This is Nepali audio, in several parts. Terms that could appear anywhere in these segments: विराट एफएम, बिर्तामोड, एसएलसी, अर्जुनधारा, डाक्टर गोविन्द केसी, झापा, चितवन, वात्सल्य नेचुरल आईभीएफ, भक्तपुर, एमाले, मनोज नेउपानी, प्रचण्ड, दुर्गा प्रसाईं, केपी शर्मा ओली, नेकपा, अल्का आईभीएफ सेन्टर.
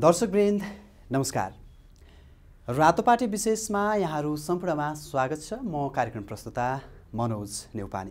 दर्शकवृन्द नमस्कार। रातोपाटी विशेषमा यहाँहरू सम्पूर्णमा स्वागत छ। म कार्यक्रम प्रस्तुता मनोज नेउपानी।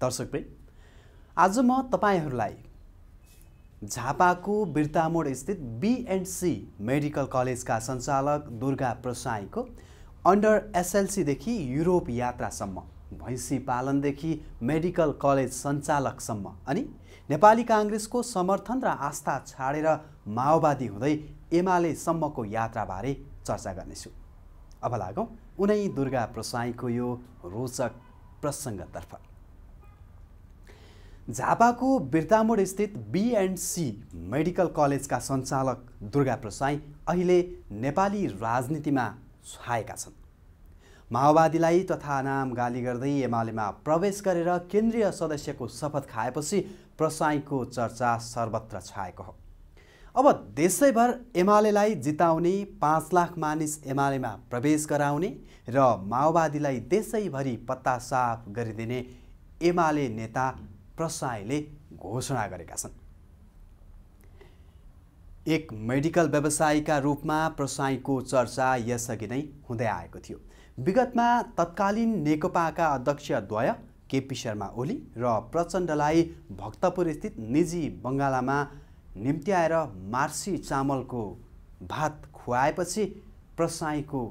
दर्शकवृन्द आज म तपाईहरूलाई झापाको बिर्तामोड स्थित बी एण्ड सी मेडिकल कलेजका सञ्चालक दुर्गा प्रसाईंको अन्डर एसएलसीदेखि युरोप यात्रासम्म, भैँसी पालनदेखि मेडिकल कलेज सञ्चालकसम्म अनि नेपाली काङ्ग्रेसको समर्थन र आस्था छाडेर माओवादी हुँदै एमाले सम्मको यात्राबारे चर्चा गर्नेछु। अब लागौँ उनै दुर्गा प्रसाईंको यो रोचक प्रसङ्गतर्फ। झापाको बिर्तामोड स्थित बी एण्ड सी मेडिकल कलेजका सञ्चालक दुर्गा प्रसाईं अहिले नेपाली राजनीतिमा छाएका छन्। माओवादीलाई तथा नाम गाली गर्दै एमालेमा प्रवेश गरेर केन्द्रीय सदस्यको शपथ खाएपछि प्रसाईंको चर्चा सर्वत्र छाएको हो। अब देशैभर एमालेलाई जिताउने, 5 लाख मानिस एमालेमा प्रवेश गराउने र माओवादीलाई देशैभरि पत्ता साफ गरिदिने एमाले नेता प्रसाईंले घोषणा गरेका छन्। एक मेडिकल व्यवसायीका रूपमा प्रसाईंको चर्चा यसअघि नै हुँदै आएको थियो। विगतमा तत्कालीन नेकपाका अध्यक्षद्वय केपी शर्मा ओली र प्रचण्डलाई भक्तपुर स्थित निजी बङ्गालामा निम्त्याएर मार्सी चामलको भात खुवाएपछि प्रसाईंको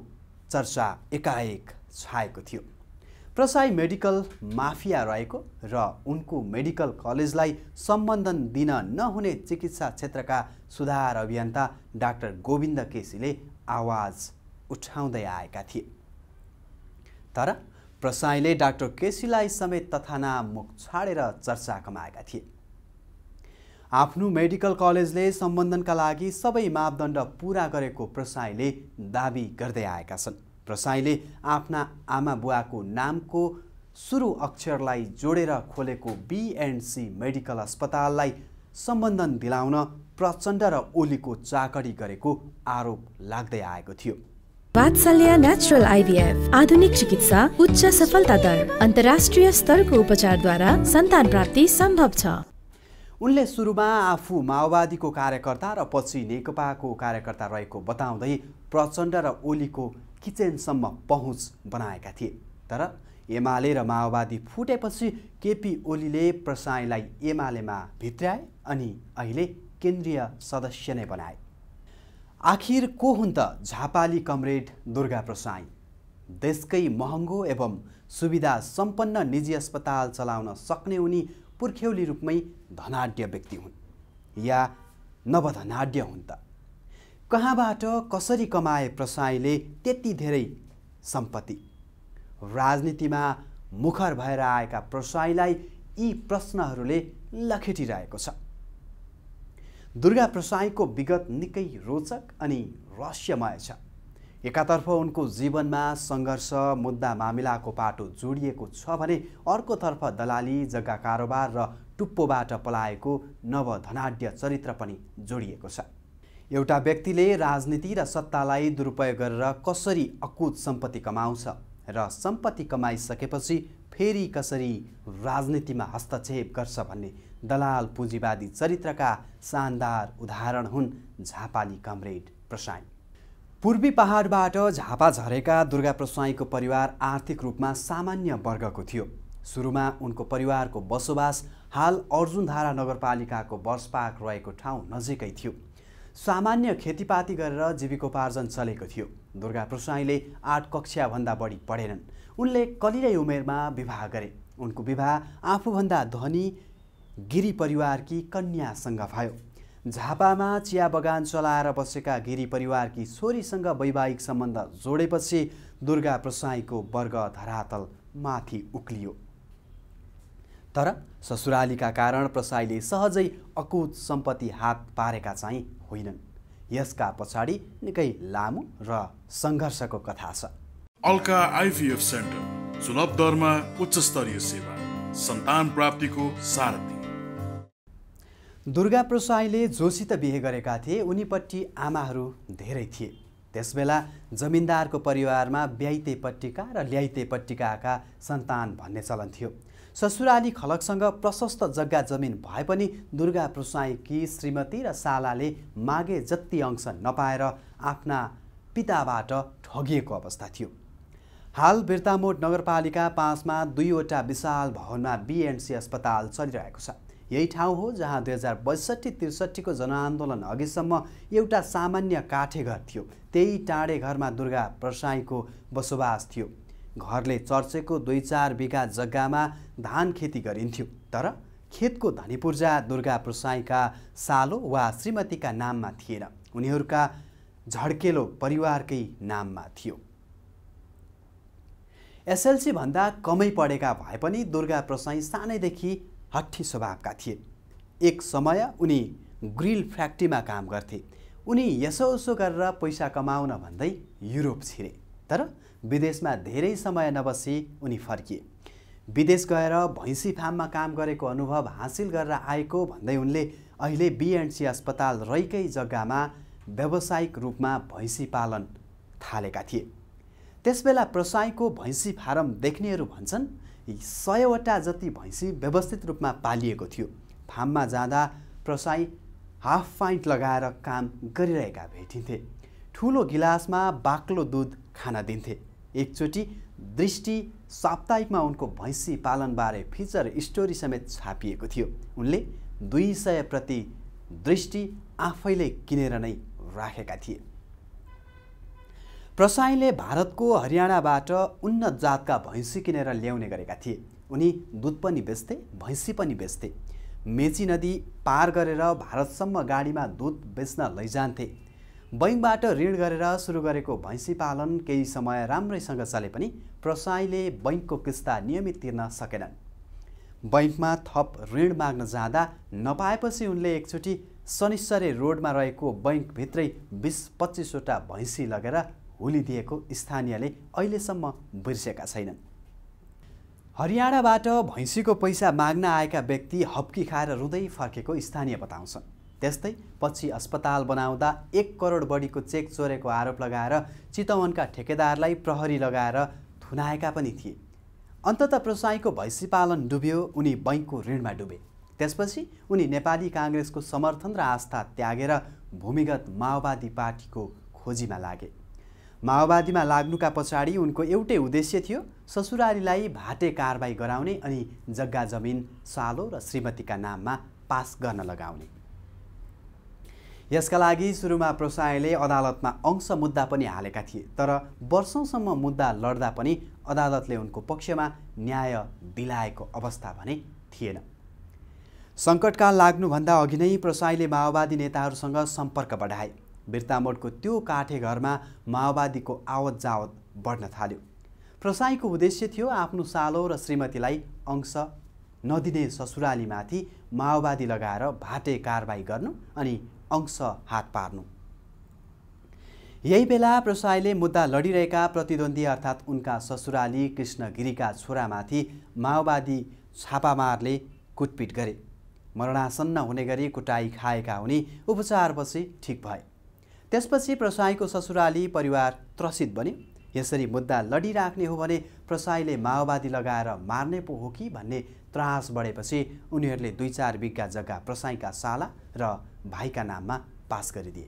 चर्चा एकाएक छाएको थियो। प्रसाई मेडिकल माफिया रहेको र उनको मेडिकल कलेजलाई सम्बन्धन दिन नहुने चिकित्सा क्षेत्रका सुधार अभियन्ता डाक्टर गोविन्द केसीले आवाज उठाउँदै आएका थिए। तर प्रसाईंले डाक्टर केसीलाई समेत तथानाम मुख छाडेर चर्चा कमाएका थिए। आफ्नो मेडिकल कलेजले सम्बन्धनका लागि सबै मापदण्ड पूरा गरेको प्रसाईंले दाबी गर्दै आएका छन्। प्रसाईंले आफ्ना आमा बुवाको नामको सुरु अक्षरलाई जोडेर खोलेको बी एण्ड सी मेडिकल अस्पताललाई सम्बन्धन दिलाउन प्रचण्ड र ओलीको चाकडी गरेको आरोप लाग्दै आएको थियो। वात्सल्य नेचुरल आईभीएफ आधुनिक चिकित्सा, उच्च सफलता दर, अन्तर्राष्ट्रिय स्तरको उपचारद्वारा सन्तान प्राप्ति सम्भव छ। उनले सुरुमा आफू माओवादीको कार्यकर्ता र पछि नेकपाको कार्यकर्ता रहेको बताउँदै प्रचण्ड र ओलीको किचनसम्म पहुँच बनाएका थिए। तर एमाले र माओवादी फुटेपछि केपी ओलीले प्रसाईंलाई एमालेमा भित्र्याए अनि अहिले केन्द्रीय सदस्य नै बनाए। आखिर को हुन् त झापाली कमरेड दुर्गा प्रसाईं? देशकै महँगो एवं सुविधा सम्पन्न निजी अस्पताल चलाउन सक्ने उनी पुर्ख्यौली रूपमै धनाढ्य व्यक्ति हुन् या नवधनाढ्य हुन् त? कहाँबाट कसरी कमाए प्रसाईंले त्यति धेरै सम्पत्ति? राजनीतिमा मुखर भएर आएका प्रसाईंलाई यी प्रश्नहरूले लखेटिरहेको छ। दुर्गा प्रसाईंको विगत निकै रोचक अनि रहस्यमय छ। एकातर्फ उनको जीवनमा सङ्घर्ष, मुद्दा मामिलाको पाटो जोडिएको छ भने अर्कोतर्फ दलाली, जग्गा कारोबार र टुप्पोबाट पलाएको नवधनाढ्य चरित्र पनि जोडिएको छ। एउटा व्यक्तिले राजनीति र सत्तालाई दुरुपयोग गरेर कसरी अकुत सम्पत्ति कमाउँछ र सम्पत्ति कमाइसकेपछि फेरि कसरी राजनीतिमा हस्तक्षेप गर्छ भन्ने दलाल पुँजीवादी चरित्रका शानदार उदाहरण हुन् झापाली कमरेड प्रसाईं। पूर्वी पहाडबाट झापा झरेका दुर्गा प्रसाईंको परिवार आर्थिक रूपमा सामान्य वर्गको थियो। सुरुमा उनको परिवारको बसोबास हाल अर्जुनधारा नगरपालिकाको वर्षपार्क रहेको ठाउँ नजिकै थियो। सामान्य खेतीपाती गरेर जीविकोपार्जन चलेको थियो। दुर्गा प्रसाईंले 8 कक्षाभन्दा बढी पढेनन्। उनले कलिलै उमेरमा विवाह गरे। उनको विवाह आफूभन्दा धनी गिरी परिवारकी कन्यासँग भयो। झापामा चिया बगान चलाएर बसेका गिरी परिवारकी छोरीसँग वैवाहिक सम्बन्ध जोडेपछि दुर्गा प्रसाईंको वर्ग धरातल माथि उक्लियो। तर ससुरालीका कारण प्रसाईंले सहजै अकुत सम्पत्ति हात पारेका चाहिँ होइनन्। यसका पछाडि निकै लामो र सङ्घर्षको कथा छ। अल्का आईभीएफ सेन्टर, सुलभ दरमा उच्च स्तरीय सेवा, सन्तान प्राप्तिको सारथी। दुर्गा प्रसाईंले जोसित बिहे गरेका थिए। उनीपट्टि आमाहरू धेरै थिए। त्यसबेला जमिन्दारको परिवारमा ब्याइतेपट्टिका र ल्याइतेपट्टिकाका सन्तान भन्ने चलन थियो। ससुराली खलकसँग प्रशस्त जग्गा जमिन भए पनि दुर्गा प्रसाईंकी श्रीमती र सालाले मागे जति अंश नपाएर आफ्ना पिताबाट ठगिएको अवस्था थियो। हाल बिर्तामोड नगरपालिका 5 दुईवटा विशाल भवनमा बी एण्ड सी अस्पताल चलिरहेको छ। यही ठाउँ हो जहाँ 2062-63 को जनआन्दोलन अघिसम्म एउटा सामान्य काठे घर थियो। त्यही टाढे घरमा दुर्गा प्रसाईंको बसोबास थियो। घरले चर्चेको 2-4 बिघा जग्गामा धान खेती गरिन्थ्यो, तर खेतको धनीपूर्जा दुर्गा प्रसाईंका सालो वा श्रीमतीका नाममा थिएन, उनीहरूका झड्केलो परिवारकै नाममा थियो। एसएलसी भन्दा कमै पढेका भए पनि दुर्गा प्रसाईं सानैदेखि हट्ठी स्वभावका थिए। एक समय उनी ग्रिल फ्याक्ट्रीमा काम गर्थे। उनी यसोसो गरेर पैसा कमाउन भन्दै युरोप छिरे, तर विदेशमा धेरै समय नबसी उनी फर्किए। विदेश गएर भैँसी फार्ममा काम गरेको अनुभव हासिल गरेर आएको भन्दै उनले अहिले बी एण्ड सी अस्पताल रहिकै जग्गामा व्यावसायिक रूपमा भैँसी पालन थालेका थिए। त्यसबेला प्रसाईंको भैँसी फारम देख्नेहरू भन्छन् 100 वटा जति भैँसी व्यवस्थित रूपमा पालिएको थियो। फार्ममा जाँदा प्रसाईं हाफ पाइन्ट लगाएर काम गरिरहेका भेटिन्थे। ठुलो गिलासमा बाक्लो दुध खाना दिन्थे। एकचोटि दृष्टि साप्ताहिकमा उनको भैँसी पालनबारे फिचर स्टोरी समेत छापिएको थियो। उनले 200 प्रति दृष्टि आफैले किनेर नै राखेका थिए। प्रसाईंले भारतको हरियाणाबाट उन्नत जातका भैँसी किनेर ल्याउने गरेका थिए। उनी दुध पनि बेच्थे, भैँसी पनि बेच्थे। मेची नदी पार गरेर भारतसम्म गाडीमा दुध बेच्न लैजान्थे। बैंकबाट ऋण गरेर सुरु गरेको भैँसी पालन केही समय राम्रैसँग चले पनि प्रसाईंले बैंकको किस्ता नियमित तिर्न सकेनन्। बैंकमा थप ऋण माग्न जाँदा नपाएपछि उनले एकचोटि शनिश्चरी रोडमा रहेको बैंकभित्रै 20-25 वटा भैँसी लगेर होलिदिएको स्थानीयले अहिलेसम्म बिर्सेका छैनन्। हरियाणाबाट भैँसीको पैसा माग्न आएका व्यक्ति हप्की खाएर रुँदै फर्केको स्थानीय बताउँछन्। त्यस्तै पछि अस्पताल बनाउँदा 1 करोड बढीको चेक चोरेको आरोप लगाएर चितवनका ठेकेदारलाई प्रहरी लगाएर थुनाएका पनि थिए। अन्ततः प्रसाईंको भैँसी पालन डुब्यो। उनी बैंकको ऋणमा डुबे। त्यसपछि उनी नेपाली काङ्ग्रेसको समर्थन र आस्था त्यागेर भूमिगत माओवादी पार्टीको खोजीमा लागे। माओवादीमा लाग्नुका पछाडि उनको एउटै उद्देश्य थियो, ससुरालीलाई भाटे कारबाही गराउने अनि जग्गा जमिन सालो र श्रीमतीका नाममा पास गर्न लगाउने। यसका लागि सुरुमा प्रसाईंले अदालतमा अंश मुद्दा पनि हालेका थिए, तर वर्षौंसम्म मुद्दा लड्दा पनि अदालतले उनको पक्षमा न्याय दिलाएको अवस्था भने थिएन। सङ्कटकाल लाग्नुभन्दा अघि नै प्रसाईंले माओवादी नेताहरूसँग सम्पर्क बढाए। बिर्तामोडको त्यो काठे घरमा माओवादीको आवत जावत बढ्न थाल्यो। प्रसाईंको उद्देश्य थियो आफ्नो सालो र श्रीमतीलाई अंश नदिने ससुरालीमाथि माओवादी लगाएर भाटे कारबाही गर्नु अनि अंश हात पार्नु। यही बेला प्रसाईंले मुद्दा लडिरहेका प्रतिद्वन्दी अर्थात् उनका ससुराली कृष्णगिरीका छोरामाथि माओवादी छापामारले कुटपिट गरे। मरणासन्न हुने गरी कुटाई खाएका उनी उपचारपछि ठिक भए। त्यसपछि प्रसाईंको ससुराली परिवार त्रसित बन्यो। यसरी मुद्दा लडिराख्ने हो भने प्रसाईंले माओवादी लगाएर मार्ने पो हो कि भन्ने त्रास बढेपछि उनीहरूले 2-4 बिघा जग्गा प्रसाईंका साला र भाइका नाममा पास गरिदिए।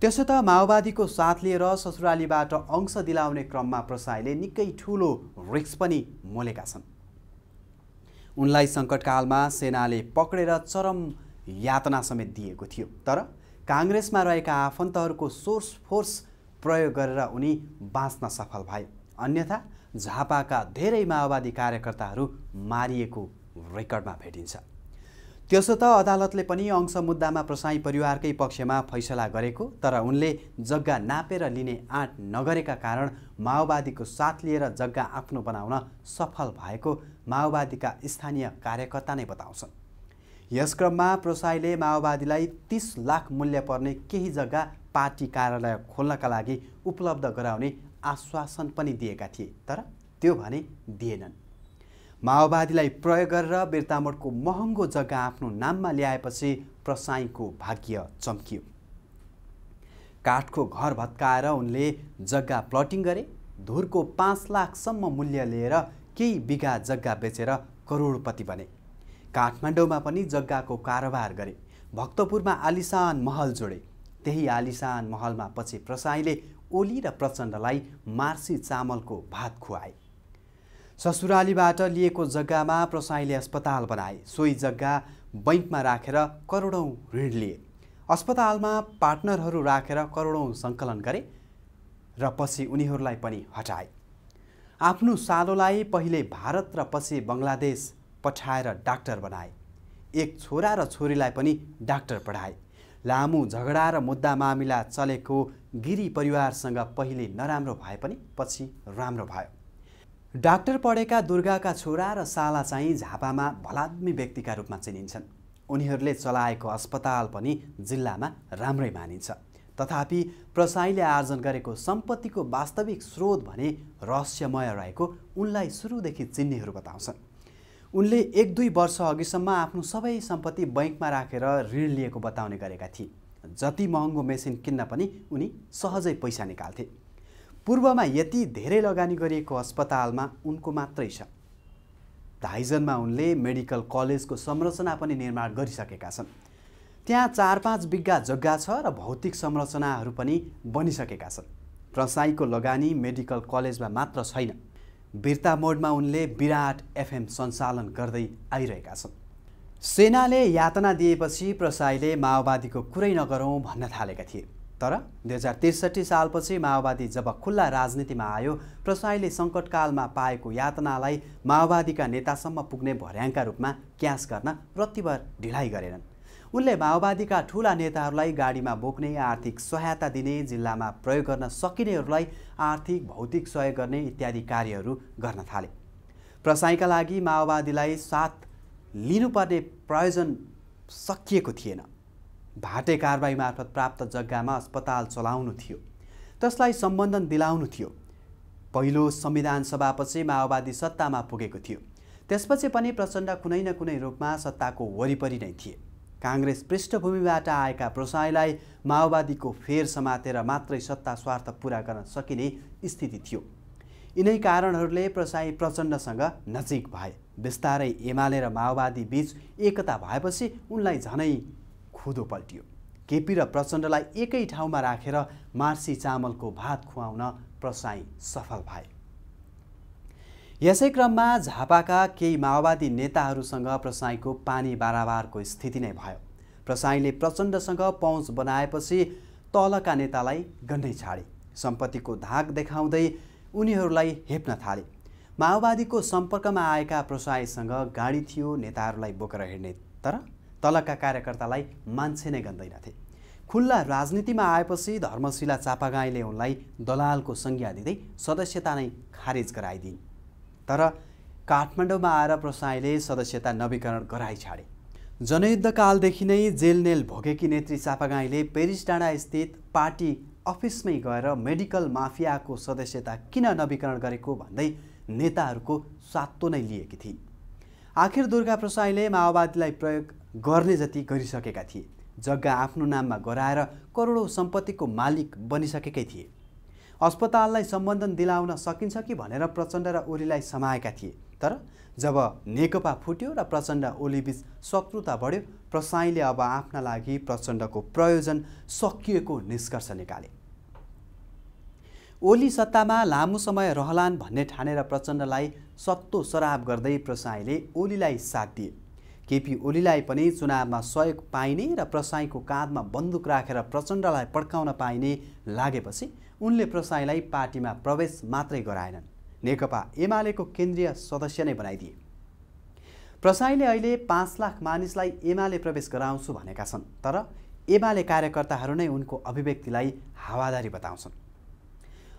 त्यसो त माओवादीको साथ लिएर ससुरालीबाट अंश दिलाउने क्रममा प्रसाईंले निकै ठुलो रिस्क पनि मोलेका छन्। उनलाई सङ्कटकालमा सेनाले पक्रेर चरम यातना समेत दिएको थियो, तर काङ्ग्रेसमा रहेका आफन्तहरूको सोर्स फोर्स प्रयोग गरेर उनी बाँच्न सफल भए। अन्यथा झापाका धेरै माओवादी कार्यकर्ताहरू मारिएको रेकर्डमा भेटिन्छ। त्यसो त अदालतले पनि अंश मुद्दामा प्रसाईं परिवारकै पक्षमा फैसला गरेको, तर उनले जग्गा नापेर लिने आँट नगरेका कारण माओवादीको साथ लिएर जग्गा आफ्नो बनाउन सफल भएको माओवादीका स्थानीय कार्यकर्ता नै बताउँछन्। यस क्रममा प्रसाईंले माओवादीलाई 30 लाख मूल्य पर्ने केही जग्गा पार्टी कार्यालय खोल्नका लागि उपलब्ध गराउने आश्वासन पनि दिएका थिए, तर त्यो भने दिएनन्। माओवादीलाई प्रयोग गरेर बिर्तामोडको महँगो जग्गा आफ्नो नाममा ल्याएपछि प्रसाईंको भाग्य चम्कियो। काठको घर भत्काएर उनले जग्गा प्लटिङ गरे। धुरको 5 लाखसम्म मूल्य लिएर केही बिघा जग्गा बेचेर करोडपति बने। काठमाडौँमा पनि जग्गाको कारोबार गरे। भक्तपुरमा आलिशान महल जोडे। त्यही आलिशान महलमा पछि प्रसाईंले ओली र प्रचण्डलाई मार्सी चामलको भात खुवाए। ससुरालीबाट लिएको जग्गामा प्रसाईंले अस्पताल बनाए। सोही जग्गा बैंकमा राखेर करोडौं ऋण लिए। अस्पतालमा पार्टनरहरू राखेर करोडौं सङ्कलन गरे र पछि उनीहरूलाई पनि हटाए। आफ्नो सालोलाई पहिले भारत र पछि बङ्गलादेश पठाएर डाक्टर बनाए। एक छोरा र छोरीलाई पनि डाक्टर पढाए। लामो झगडा र मुद्दा मामिला चलेको गिरी परिवारसँग पहिले नराम्रो भए पनि पछि राम्रो भयो। डाक्टर पढेका दुर्गाका छोरा र साला चाहिँ झापामा भलाद्मी व्यक्तिका रूपमा चिनिन्छन्। उनीहरूले चलाएको अस्पताल पनि जिल्लामा राम्रै मानिन्छ। तथापि प्रसाईंले आर्जन गरेको सम्पत्तिको वास्तविक स्रोत भने रहस्यमय रहेको उनलाई सुरुदेखि चिन्नेहरू बताउँछन्। उनले एक दुई वर्ष अघिसम्म आफ्नो सबै सम्पत्ति बैंकमा राखेर ऋण लिएको बताउने गरेका थिए। जति महँगो मेसिन किन्न पनि उनी सहजै पैसा निकाल्थे। पूर्वमा यति धेरै लगानी गरिएको अस्पतालमा उनको मात्रै छ। धाइजनमा उनले मेडिकल कलेजको संरचना पनि निर्माण गरिसकेका छन्। त्यहाँ 4-5 बिघा जग्गा छ र भौतिक संरचनाहरू पनि बनिसकेका छन्। प्रसाईंको लगानी मेडिकल कलेजमा मात्र छैन, बिर्तामोडमा उनले विराट एफएम सञ्चालन गर्दै आइरहेका छन्। सेनाले यातना दिएपछि प्रसाईंले माओवादीको कुरै नगरौँ भन्न थालेका थिए। तर 2063 सालपछि माओवादी जब खुल्ला राजनीतिमा आयो, प्रसाईंले सङ्कटकालमा पाएको यातनालाई माओवादीका नेतासम्म पुग्ने भर्याङका रूपमा क्यास गर्न प्रतिवार ढिलाइ गरेनन्। उनले माओवादीका ठूला नेताहरूलाई गाडीमा बोक्ने, आर्थिक सहायता दिने, जिल्लामा प्रयोग गर्न सकिनेहरूलाई आर्थिक भौतिक सहयोग गर्ने इत्यादि कार्यहरू गर्न थाले। प्रसाईंका लागि माओवादीलाई साथ लिनुपर्ने प्रयोजन सकिएको थिएन। भाटे कारबाही मार्फत प्राप्त जग्गामा अस्पताल चलाउनु थियो, त्यसलाई सम्बन्धन दिलाउनु थियो। पहिलो संविधान सभापछि माओवादी सत्तामा पुगेको थियो। त्यसपछि पनि प्रचण्ड कुनै न कुनै रूपमा सत्ताको वरिपरि नै थिए। कांग्रेस पृष्ठभूमिबाट आएका प्रसाईंलाई माओवादीको फेर समातेर मात्रै सत्ता स्वार्थ पूरा गर्न सकिने स्थिति थियो। यिनै कारणहरूले प्रसाईं प्रचण्डसँग नजिक भए। बिस्तारै एमाले र माओवादी बीच एकता भएपछि उनलाई झनै खुदो पल्टियो। केपी र प्रचण्डलाई एकै ठाउँमा राखेर मार्सी चामलको भात खुवाउन प्रसाईं सफल भए। यसै क्रममा झापाका केही माओवादी नेताहरूसँग प्रसाईंको पानी बाराबारको स्थिति नै भयो। प्रसाईंले प्रचण्डसँग पहुँच बनाएपछि तलका नेतालाई गन्नै छाडे। सम्पत्तिको धाक देखाउँदै उनीहरूलाई हेप्न थाले। माओवादीको सम्पर्कमा आएका प्रसाईंसँग गाडी थियो, नेताहरूलाई बोकेर हिँड्ने, तर तलका कार्यकर्तालाई मान्छे नै गन्दैनथे। खुल्ला राजनीतिमा आएपछि धर्मशिला चापागाईँले उनलाई दलालको संज्ञा दिँदै सदस्यता नै खारेज गराइदिन्। तर काठमाडौँमा आएर प्रसाईंले सदस्यता नवीकरण गराइ छाडे। जनयुद्धकालदेखि नै जेलनेल भोगेकी नेत्री सापागाईँले पेरिस डाँडास्थित पार्टी अफिसमै गएर मेडिकल माफियाको सदस्यता किन नवीकरण गरेको भन्दै नेताहरूको सातो नै लिएकी थिइन्। आखिर दुर्गा प्रसाईंले माओवादीलाई प्रयोग गर्ने जति गरिसकेका थिए। जग्गा आफ्नो नाममा गराएर करोडौँ सम्पत्तिको मालिक बनिसकेकै थिए। अस्पताललाई सम्बन्धन दिलाउन सकिन्छ कि भनेर प्रचण्ड र ओलीलाई समाएका थिए। तर जब नेकपा फुट्यो र प्रचण्ड ओलीबीच शत्रुता बढ्यो, प्रसाईंले अब आफ्ना लागि प्रचण्डको प्रयोजन सकिएको निष्कर्ष निकाले। ओली सत्तामा लामो समय रहलान् भन्ने ठानेर प्रचण्डलाई सत्तो सराप गर्दै प्रसाईंले ओलीलाई साथ दिए। केपी ओलीलाई पनि चुनावमा सहयोग पाइने र प्रसाईंको काँधमा बन्दुक राखेर प्रचण्डलाई पड्काउन पाइने लागेपछि उनले प्रसाईंलाई पार्टीमा प्रवेश मात्रै गराएनन्, नेकपा एमालेको केन्द्रीय सदस्य नै बनाइदिए। प्रसाईंले अहिले 5 लाख मानिसलाई एमाले प्रवेश गराउँछु भनेका छन्, तर एमाले कार्यकर्ताहरू नै उनको अभिव्यक्तिलाई हावादारी बताउँछन्।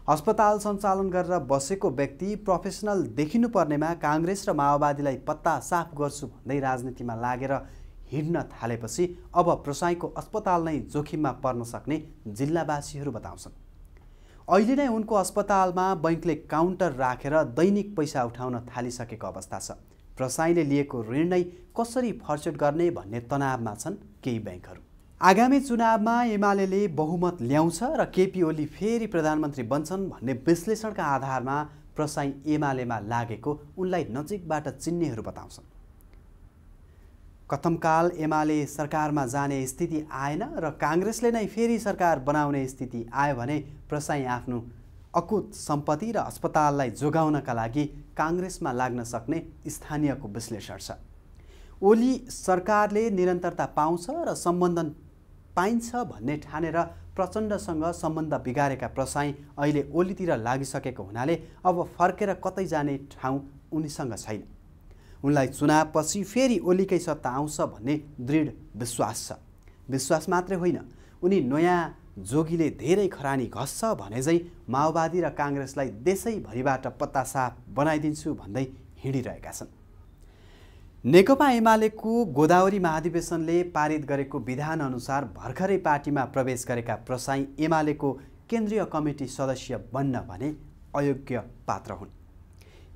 अस्पताल सञ्चालन गरेर बसेको व्यक्ति प्रोफेसनल देखिनुपर्नेमा काङ्ग्रेस र माओवादीलाई पत्ता साफ गर्छु भन्दै राजनीतिमा लागेर हिँड्न थालेपछि अब प्रसाईंको अस्पताल नै जोखिममा पर्न सक्ने जिल्लावासीहरू बताउँछन्। अहिले नै उनको अस्पतालमा बैंकले काउन्टर राखेर दैनिक पैसा उठाउन थालिसकेको अवस्था छ। प्रसाईंले लिएको ऋण नै कसरी फर्चुट गर्ने भन्ने तनावमा छन् केही बैंकहरू। आगामी चुनावमा एमालेले बहुमत ल्याउँछ र केपी ओली फेरि प्रधानमन्त्री बन्छन् भन्ने विश्लेषणका आधारमा प्रसाईं एमालेमा लागेको उनलाई नजिकबाट चिन्नेहरू बताउँछन्। कथमकाल एमाले सरकारमा जाने स्थिति आएन र काङ्ग्रेसले नै फेरि सरकार बनाउने स्थिति आयो भने प्रसाईं आफ्नो अकुत सम्पत्ति र अस्पताललाई जोगाउनका लागि काङ्ग्रेसमा लाग्न सक्ने स्थानीयको विश्लेषण छ। ओली सरकारले निरन्तरता पाउँछ र सम्बन्धन पाइन्छ भन्ने ठानेर प्रचण्डसँग सम्बन्ध बिगारेका प्रसाईं अहिले ओलीतिर लागिसकेको हुनाले अब फर्केर कतै जाने ठाउँ उनीसँग छैन। उनलाई चुनावपछि फेरि ओलीकै सत्ता आउँछ भन्ने दृढ विश्वास छ। विश्वास मात्रै होइन, उनी नयाँ जोगीले धेरै खरानी घस्छ भने चाहिँ माओवादी र काङ्ग्रेसलाई देशैभरिबाट पत्तासाफ बनाइदिन्छु भन्दै हिँडिरहेका छन्। नेकपा एमालेको गोदावरी महाधिवेशनले पारित गरेको विधानअनुसार भर्खरै पार्टीमा प्रवेश गरेका प्रसाईं एमालेको केन्द्रीय कमिटी सदस्य बन्न भने अयोग्य पात्र हुन्।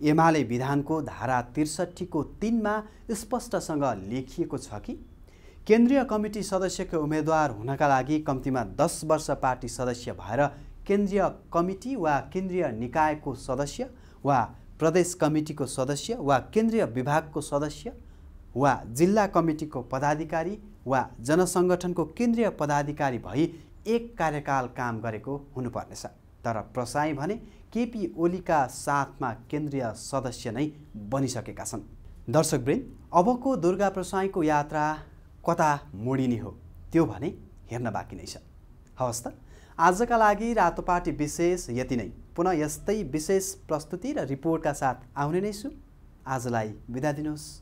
एमाले विधानको धारा 63 को 3 मा स्पष्टसँग लेखिएको छ कि केन्द्रीय कमिटी सदस्यको उम्मेदवार हुनका लागि कम्तीमा 10 वर्ष पार्टी सदस्य भएर केन्द्रीय कमिटी वा केन्द्रीय निकायको सदस्य वा प्रदेश कमिटीको सदस्य वा केन्द्रीय विभागको सदस्य वा जिल्ला कमिटीको पदाधिकारी वा जनसङ्गठनको केन्द्रीय पदाधिकारी भई 1 कार्यकाल काम गरेको हुनुपर्नेछ। तर प्रसाईं भने केपी ओलीका साथमा केन्द्रीय सदस्य नै बनिसकेका छन्। दर्शकवृन्द, अबको दुर्गा प्रसाईंको यात्रा कता मोडिने हो त्यो भने हेर्न बाँकी नै छ। हवस् त, आजका लागि रातो पार्टी विशेष यति नै। पुनः यस्तै विशेष प्रस्तुति र रिपोर्टका साथ आउने नै छु। आजलाई बिदा दिनुहोस्।